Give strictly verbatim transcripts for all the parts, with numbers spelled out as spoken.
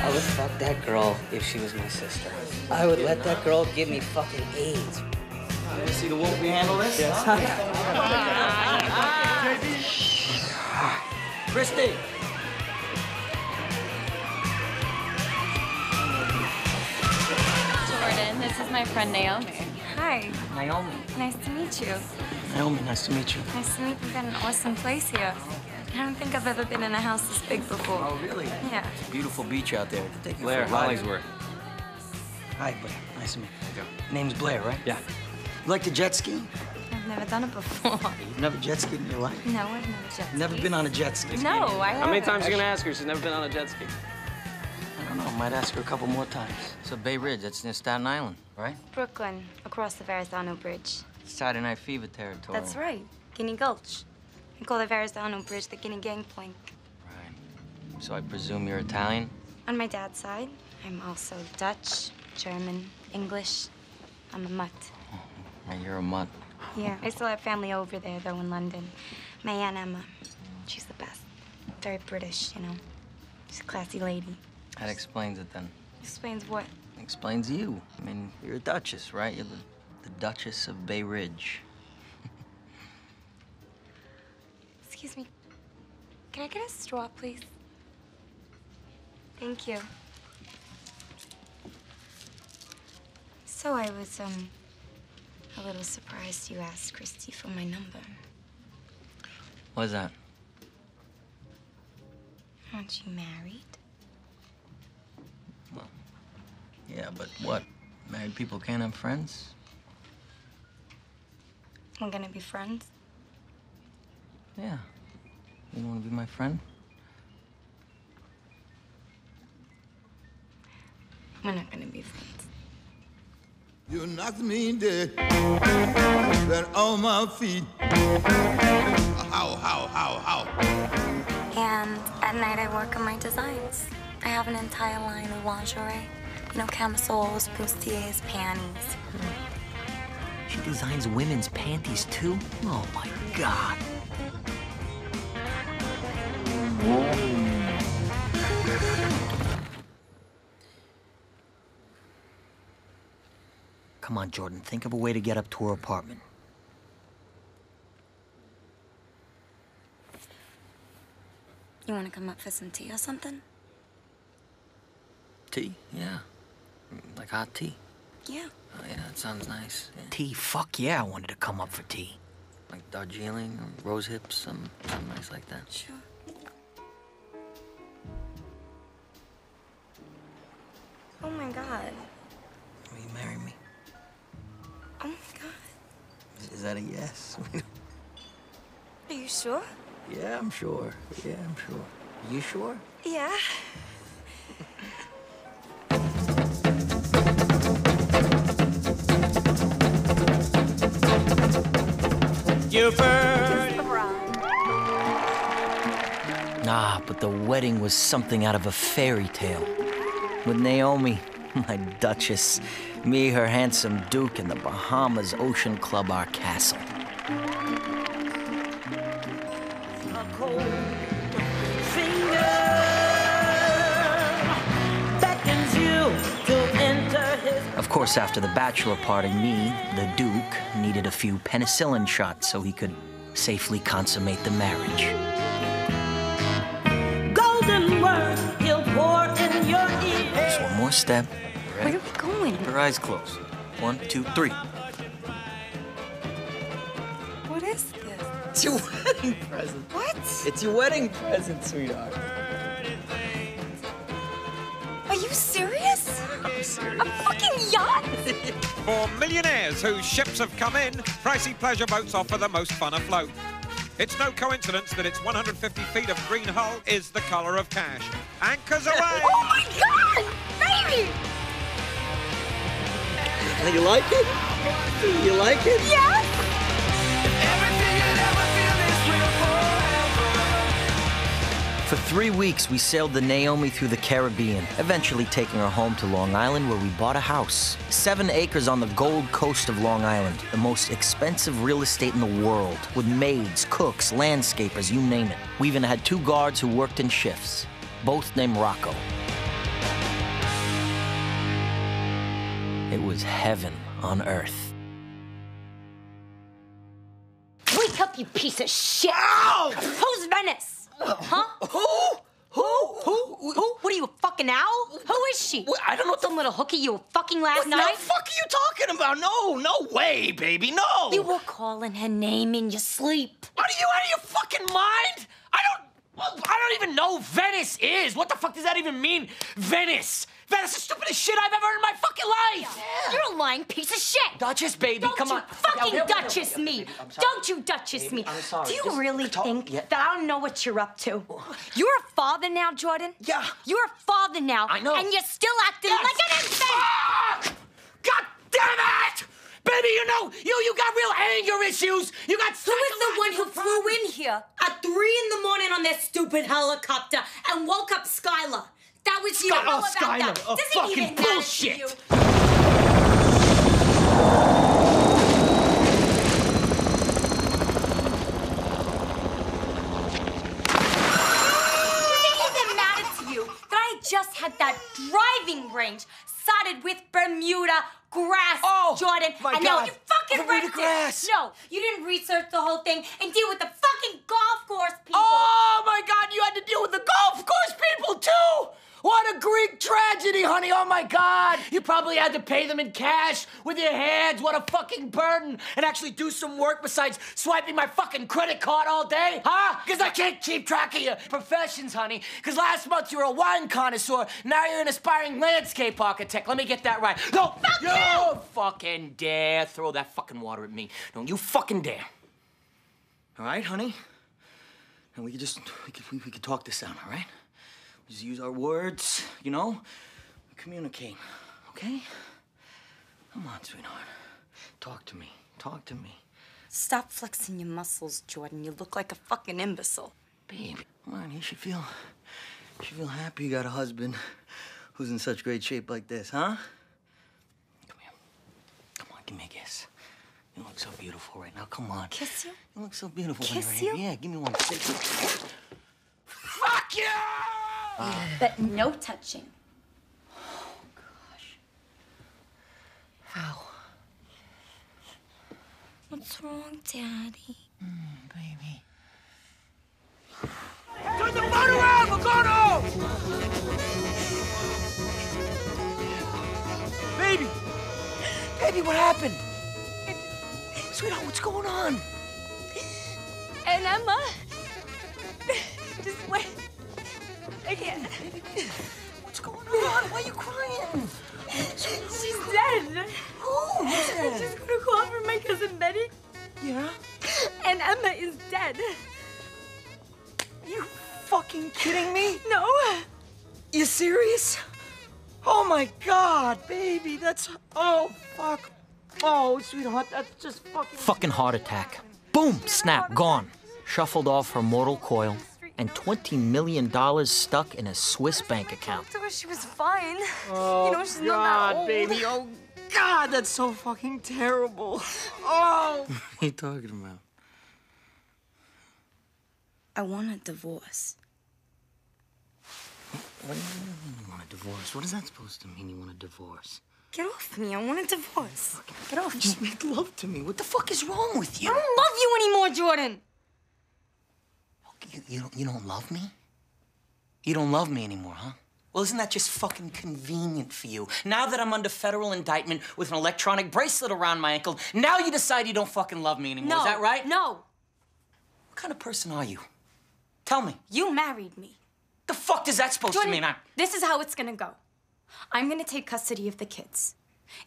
I would fuck that girl if she was my sister. I would let that girl give me fucking AIDS. You want to see the wolf we handle this? Yes. Huh? Yeah. Christy! Jordan, this is my friend Naomi. Hi. Naomi. Nice to meet you. Naomi, nice to meet you. Nice to meet you. You've got an awesome place here. I don't think I've ever been in a house this big before. Oh, really? Yeah. It's a beautiful beach out there. Thank you. Blair Hollingsworth. Hi, Blair. Nice to meet you. Your name's Blair, right? Yeah. You like to jet ski? I've never done it before. You've never jet skied in your life? No, I've never jet skied. Never been on a jet ski? No, I haven't. How many times are you going to ask her? She's never been on a jet ski. I don't know. I might ask her a couple more times. So Bay Ridge, that's near Staten Island, right? Brooklyn, across the Verrazano Bridge. It's Saturday Night Fever territory. That's right. Guinea Gulch. We call the Verrazano Bridge the Guinea Gangplank. Right. So I presume you're Italian? On my dad's side, I'm also Dutch, German, English. I'm a mutt. And you're a mutt. Yeah, I still have family over there, though, in London. My Aunt Emma, she's the best. Very British, you know. She's a classy lady. That explains it, then. Explains what? Explains you. I mean, you're a duchess, right? You're the, the Duchess of Bay Ridge. Excuse me. Can I get a straw, please? Thank you. So I was, um, a little surprised you asked Christy for my number. What is that? Aren't you married? Well, yeah, but what? Married people can't have friends? We're gonna be friends? Yeah. You don't wanna be my friend? We're not gonna be friends. You knocked me dead, then on my feet. How, how, how, how. And at night I work on my designs. I have an entire line of lingerie. You know, camisoles, bustiers, panties. She designs women's panties, too? Oh, my God. Come on, Jordan, think of a way to get up to her apartment. You want to come up for some tea or something? Tea? Yeah. Like hot tea? Yeah. Oh, yeah, that sounds nice. Yeah. Tea? Fuck yeah, I wanted to come up for tea. Like Darjeeling or rose hips, something, something nice like that. Sure. Oh, my God. Will you marry me? Oh, my God. Is that a yes? Are you sure? Yeah, I'm sure. Yeah, I'm sure. You sure? Yeah. You burn. Nah, but the wedding was something out of a fairy tale. With Naomi, my Duchess, me, her handsome Duke, and the Bahamas Ocean Club, our castle. Of course, after the bachelor party, me, the Duke, needed a few penicillin shots so he could safely consummate the marriage. Golden words he'll pour in your ear. Just one more step. Where are we going? Keep your eyes closed. One, two, three. What is this? It's your wedding present. What? It's your wedding present, sweetheart. Are you serious? I'm serious. A fucking yacht? For millionaires whose ships have come in, pricey pleasure boats offer the most fun afloat. It's no coincidence that its one hundred fifty feet of green hull is the color of cash. Anchors away! Oh, my God! Baby! And you like it? You like it? Yes! Everything you'll ever feel is real forever. For three weeks, we sailed the Naomi through the Caribbean, eventually taking her home to Long Island, where we bought a house. Seven acres on the Gold Coast of Long Island, the most expensive real estate in the world, with maids, cooks, landscapers, you name it. We even had two guards who worked in shifts, both named Rocco. It was heaven on earth. Wake up, you piece of shit! Ow! Who's Venice? Huh? Who? Who? Who? Who? What are you, a fucking owl? Who is she? I don't know. Some little hooky you were fucking last what night? What the fuck are you talking about? No, no way, baby, no! You were calling her name in your sleep. Are you out of your fucking mind? I don't... I don't even know who Venice is. What the fuck does that even mean, Venice? Venice is the stupidest shit I've ever heard in my fucking life. Yeah. You're a lying piece of shit. Duchess, baby, don't come on. Fucking okay, okay, Duchess okay, okay, okay, okay, me. Don't you Duchess baby, me. I'm sorry. Do you Just really think yeah. that I don't know what you're up to? You're a father now, Jordan. Yeah. You're a father now. I know. And you're still acting yes. like an infant. Fuck! God damn it! Baby, you know, you you got real anger issues. You got Who is the one who flew in here at three in the morning on their stupid helicopter and woke up Skylar? That was you. Skylar, oh, Skylar, that. Doesn't fucking even bullshit. You. Does it even matter to you that I just had that driving range? Started with Bermuda grass, oh, Jordan. My and God. now you fucking Bermuda wrecked grass. it. No, you didn't research the whole thing and deal with the fucking golf course people. Oh my God, you had to deal with the golf course people too. What a Greek tragedy, honey. Oh my God. You probably had to pay them in cash with your hands. What a fucking burden. And actually do some work besides swiping my fucking credit card all day, huh? Because I can't keep track of your professions, honey. Because last month you were a wine connoisseur. Now you're an aspiring landscape architect. Let me get that right. No, fuck you! Don't fucking dare throw that fucking water at me. Don't you fucking dare. All right, honey? And we could just, we could, we could talk this out, all right? Just use our words, you know? Communicate, okay? Come on, sweetheart. Talk to me. Talk to me. Stop flexing your muscles, Jordan. You look like a fucking imbecile. Babe, come on. You should feel... You should feel happy you got a husband who's in such great shape like this, huh? Come here. Come on, give me a kiss. You look so beautiful right now. Come on. Kiss you? You look so beautiful when you're here. Kiss you? Yeah, give me one. Fuck you! Uh, but no touching. Oh, gosh. How? What's wrong, Daddy? Mm, baby. Turn the motor around! We're going home! Baby! Baby, what happened? Sweetheart, what's going on? And Emma... just went... I can't. What's going on? Why are you crying? She's dead. Who? Who's dead? I'm just gonna call for my cousin Betty. Yeah? And Emma is dead. Are you fucking kidding me? No. You serious? Oh my God, baby, that's... Oh, fuck. Oh, sweetheart, that's just fucking... Fucking heart attack. Boom, snap, gone. Shuffled off her mortal coil. And twenty million dollars stuck in a Swiss bank account. I thought she was fine. Oh, you know, she's not that old. Baby. Oh, God, that's so fucking terrible. Oh. What are you talking about? I want a divorce. What do you mean you want a divorce? What is that supposed to mean, you want a divorce? Get off me. I want a divorce. Get off. Just make love to me. What the fuck is wrong with you? I don't love you anymore, Jordan. You, you, don't, you don't love me? You don't love me anymore, huh? Well, isn't that just fucking convenient for you? Now that I'm under federal indictment with an electronic bracelet around my ankle, now you decide you don't fucking love me anymore. No. Is that right? No. What kind of person are you? Tell me. You married me. The fuck does that supposed Jordan, to mean? I... This is how it's gonna go. I'm gonna take custody of the kids.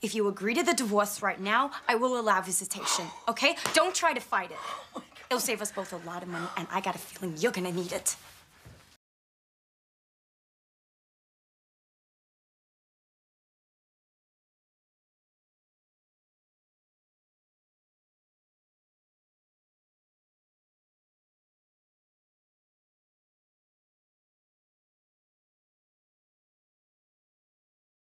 If you agree to the divorce right now, I will allow visitation, okay? Don't try to fight it. It'll save us both a lot of money, and I got a feeling you're gonna need it.